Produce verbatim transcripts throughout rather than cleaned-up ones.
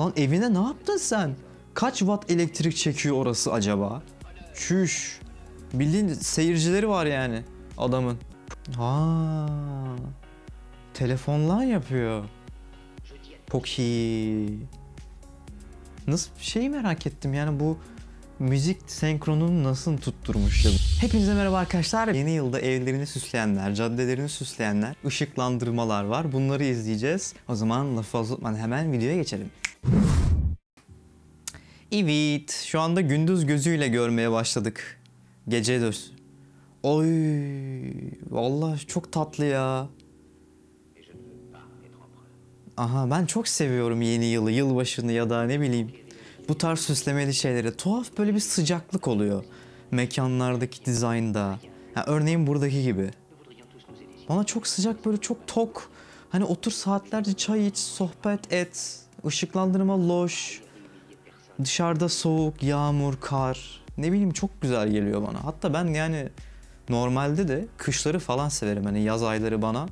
Lan evine ne yaptın sen? Kaç watt elektrik çekiyor orası acaba? Çüş. Bildiğin seyircileri var yani adamın. Ha. Telefonlar yapıyor. Poki. Nasıl şeyi merak ettim yani, bu müzik senkronunu nasıl tutturmuş ya? Hepinize merhaba arkadaşlar. Yeni yılda evlerini süsleyenler, caddelerini süsleyenler, ışıklandırmalar var. Bunları izleyeceğiz. O zaman lafı uzatmadan hemen videoya geçelim. Evet, şu anda gündüz gözüyle görmeye başladık. Gece de. Oy, vallahi çok tatlı ya. Aha, ben çok seviyorum yeni yılı, yılbaşını ya da ne bileyim bu tarz süslemeli şeylere. Tuhaf böyle bir sıcaklık oluyor mekanlardaki dizaynda. Yani örneğin buradaki gibi. Bana çok sıcak, böyle çok tok. Hani otur saatlerce çay iç, sohbet et, ışıklandırma loş. Dışarıda soğuk, yağmur, kar. Ne bileyim, çok güzel geliyor bana. Hatta ben yani normalde de kışları falan severim. Hani yaz ayları bana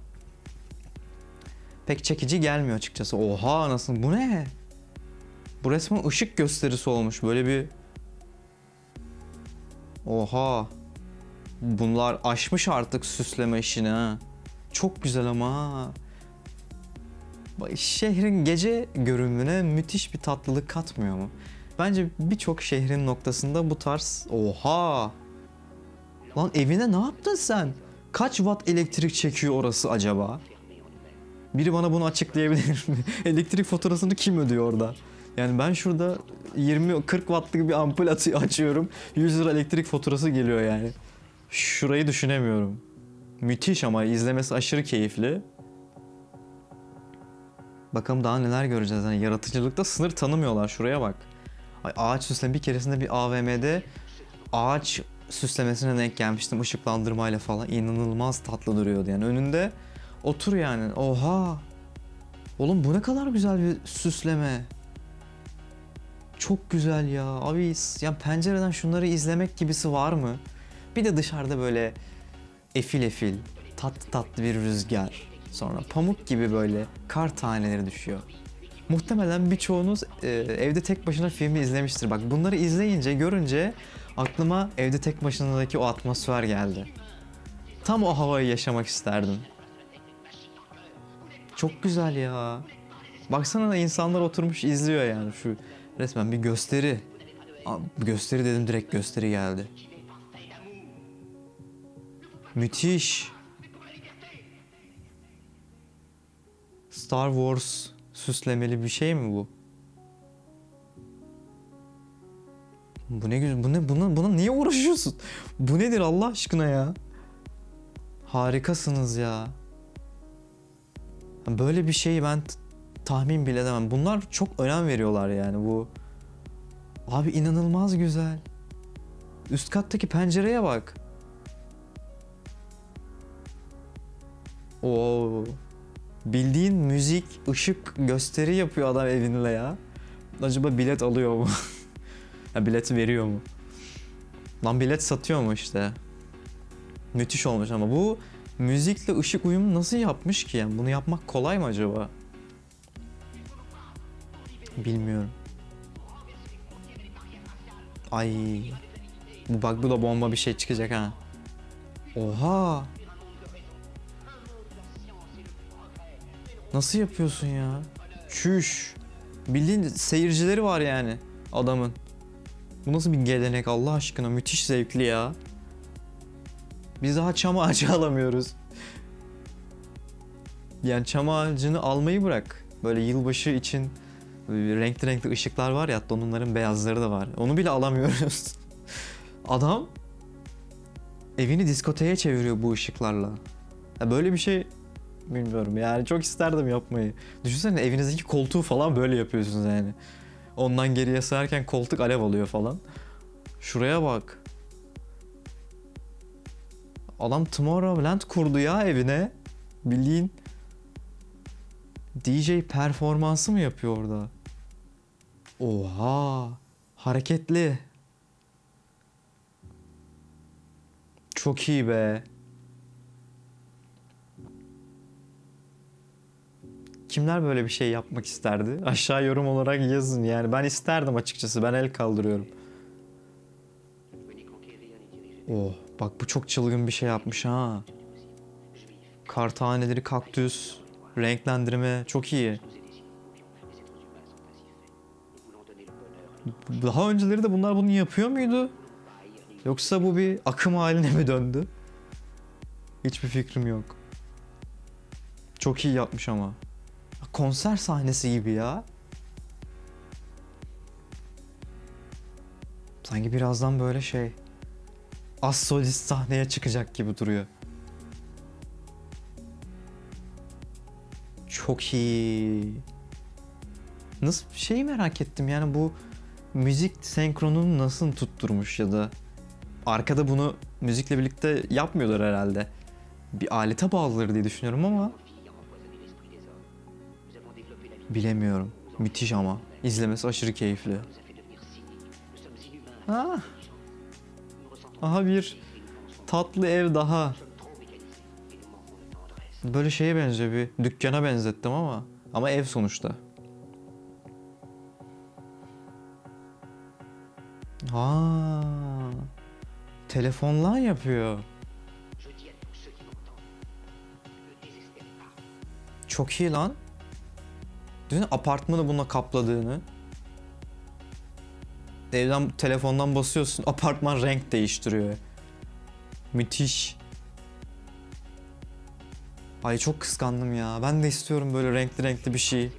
pek çekici gelmiyor açıkçası. Oha anasını, bu ne? Bu resmen ışık gösterisi olmuş. Böyle bir... Oha. Bunlar aşmış artık süsleme işini ha. Çok güzel ama. Şehrin gece görünümüne müthiş bir tatlılık katmıyor mu? Bence birçok şehrin noktasında bu tarz... Oha! Lan evine ne yaptın sen? Kaç watt elektrik çekiyor orası acaba? Biri bana bunu açıklayabilir mi? Elektrik faturasını kim ödüyor orada? Yani ben şurada yirmi kırk wattlık bir ampul açıyorum. yüz lira elektrik faturası geliyor yani. Şurayı düşünemiyorum. Müthiş ama izlemesi aşırı keyifli. Bakalım daha neler göreceğiz. Yani yaratıcılıkta sınır tanımıyorlar. Şuraya bak. Ay, ağaç süsleme. Bir keresinde bir A V M'de ağaç süslemesine denk gelmiştim. Işıklandırmayla falan. İnanılmaz tatlı duruyordu yani. Önünde otur yani. Oha. Oğlum bu ne kadar güzel bir süsleme. Çok güzel ya. Abi ya, pencereden şunları izlemek gibisi var mı? Bir de dışarıda böyle efil efil, tatlı tatlı bir rüzgar. Sonra pamuk gibi böyle kar taneleri düşüyor. Muhtemelen birçoğunuz e, evde tek başına filmi izlemiştir. Bak bunları izleyince, görünce aklıma evde tek başınadaki o atmosfer geldi. Tam o havayı yaşamak isterdim. Çok güzel ya. Baksana da insanlar oturmuş izliyor yani şu. Resmen bir gösteri. Aa, gösteri dedim, direkt gösteri geldi. Müthiş. Star Wars süslemeli bir şey mi bu? Bu ne güzel. Bu ne, buna, buna niye uğraşıyorsun? Bu nedir Allah aşkına ya? Harikasınız ya. Böyle bir şeyi ben tahmin bile edemem. Bunlar çok önem veriyorlar yani bu. Abi inanılmaz güzel. Üst kattaki pencereye bak. Oo. Bildiğin müzik, ışık, gösteri yapıyor adam evinle ya. Acaba bilet alıyor mu? Ya bileti veriyor mu? Lan bilet satıyor mu işte? Müthiş olmuş ama bu müzikle ışık uyumu nasıl yapmış ki yani? Bunu yapmak kolay mı acaba? Bilmiyorum. Ay. Bu bak, bu da bomba bir şey çıkacak ha. Oha. Nasıl yapıyorsun ya? Çüş. Bildiğin seyircileri var yani adamın. Bu nasıl bir gelenek Allah aşkına, müthiş zevkli ya. Biz daha çam ağacı alamıyoruz. Yani çam ağacını almayı bırak. Böyle yılbaşı için renkli renkli ışıklar var ya, hatta onların beyazları da var. Onu bile alamıyoruz. Adam evini diskoteye çeviriyor bu ışıklarla. Ya böyle bir şey... Bilmiyorum yani, çok isterdim yapmayı. Düşünsene evinizdeki koltuğu falan böyle yapıyorsunuz yani. Ondan geriye sayarken koltuk alev alıyor falan. Şuraya bak. Adam Tomorrowland kurdu ya evine. Bildiğin D J performansı mı yapıyor orada? Oha. Hareketli. Çok iyi be. Kimler böyle bir şey yapmak isterdi? Aşağı yorum olarak yazın. Yani ben isterdim açıkçası. Ben el kaldırıyorum. Oh, bak bu çok çılgın bir şey yapmış ha. Kartaneleri, kaktüs, renklendirme çok iyi. Daha önceleri de bunlar bunu yapıyor muydu? Yoksa bu bir akım haline mi döndü? Hiçbir fikrim yok. Çok iyi yapmış ama. Konser sahnesi gibi ya. Sanki birazdan böyle şey... Az solist sahneye çıkacak gibi duruyor. Çok iyi. Nasıl şeyi merak ettim yani bu... Müzik senkronunu nasıl tutturmuş ya da... Arkada bunu müzikle birlikte yapmıyorlar herhalde. Bir alete bağlıdır diye düşünüyorum ama... Bilemiyorum. Müthiş ama. İzlemesi aşırı keyifli. Ah. Aha bir tatlı ev daha. Böyle şeye benziyor, bir dükkana benzettim ama. Ama ev sonuçta. Ha. Telefonla yapıyor. Çok iyi lan. Apartmanı bununla kapladığını. Evden telefondan basıyorsun, apartman renk değiştiriyor. Müthiş. Ay çok kıskandım ya. Ben de istiyorum böyle renkli renkli bir şey.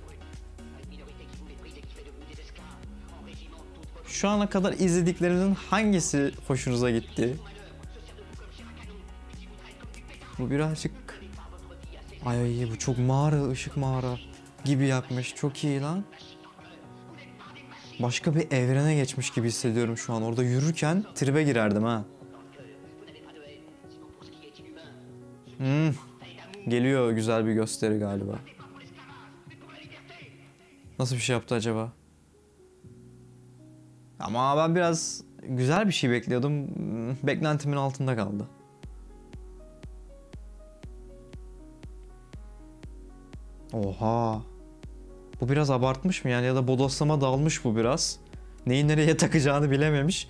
Şu ana kadar izlediklerimizin hangisi hoşunuza gitti? Bu birazcık... Ay bu çok mağara, ışık mağara gibi yapmış. Çok iyi lan. Başka bir evrene geçmiş gibi hissediyorum şu an. Orada yürürken tribe girerdim ha. Hmm. Geliyor güzel bir gösteri galiba. Nasıl bir şey yaptı acaba? Ama ben biraz güzel bir şey bekliyordum. Beklentimin altında kaldı. Oha. Bu biraz abartmış mı yani ya da bodoslama dalmış bu biraz. Neyi nereye takacağını bilememiş.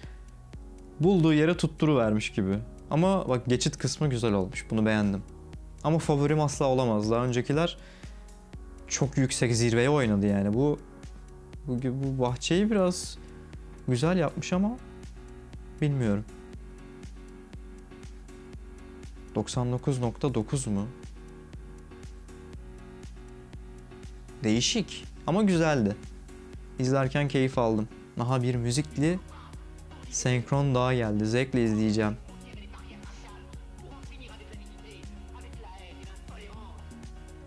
Bulduğu yere tutturuvermiş gibi. Ama bak geçit kısmı güzel olmuş. Bunu beğendim. Ama favorim asla olamaz. Daha öncekiler çok yüksek zirveye oynadı yani. Bu, bu, bu bahçeyi biraz güzel yapmış ama bilmiyorum. doksan dokuz nokta dokuz mu? Değişik ama güzeldi. İzlerken keyif aldım. Daha bir müzikli senkron daha geldi. Zevkle izleyeceğim.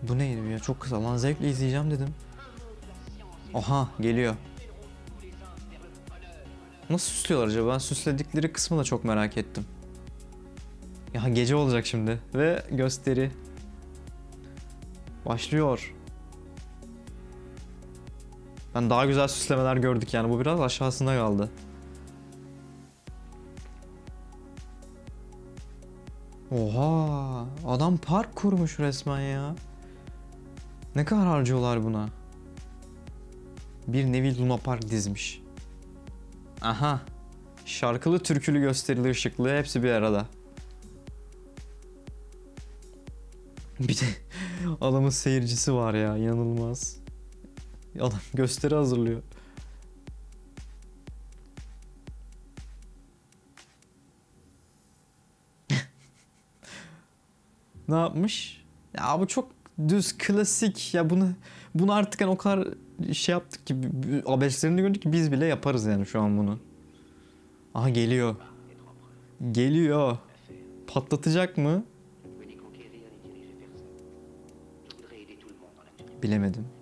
Bu neydi ya? Çok kısa lan. Zevkle izleyeceğim dedim. Oha geliyor. Nasıl süslüyorlar acaba? Ben süsledikleri kısmı da çok merak ettim. Ya gece olacak şimdi ve gösteri başlıyor. Yani daha güzel süslemeler gördük yani. Bu biraz aşağısında kaldı. Oha! Adam park kurmuş resmen ya. Ne kadar harcıyorlar buna? Bir nevi Luna Park dizmiş. Aha! Şarkılı, türkülü, gösterili, ışıklı hepsi bir arada. Bir de adamın seyircisi var ya. İnanılmaz. Adam gösteri hazırlıyor. Ne yapmış? Ya bu çok düz, klasik. Ya bunu bunu artık hani o kadar şey yaptık ki, abeslerini gördük ki biz bile yaparız yani şu an bunu. Aha geliyor. Geliyor. Patlatacak mı? Bilemedim.